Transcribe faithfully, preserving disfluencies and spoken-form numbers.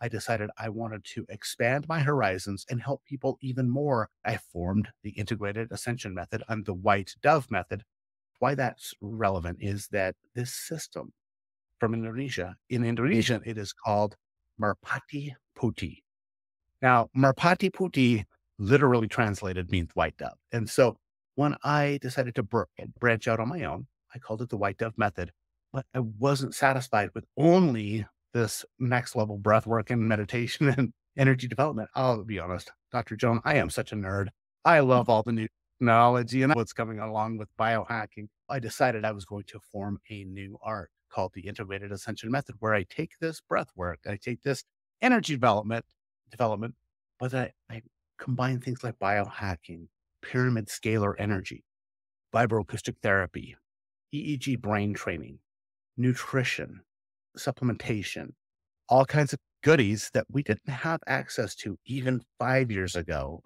I decided I wanted to expand my horizons and help people even more. I formed the Integrated Ascension Method and the White Dove Method. Why that's relevant is that this system from Indonesia, in Indonesian, it is called Merpati Puti. Now, Merpati Puti literally translated means white dove. And so when I decided to branch out on my own, I called it the White Dove Method, but I wasn't satisfied with only this next level breath work and meditation and energy development. I'll be honest, Doctor Joan, I am such a nerd. I love all the new technology and what's coming along with biohacking. I decided I was going to form a new art called the Integrated Ascension Method, where I take this breath work, I take this energy development, development, but I, I combine things like biohacking, pyramid scalar energy, vibroacoustic therapy, E E G brain training, nutrition, supplementation, all kinds of goodies that we didn't have access to even five years ago.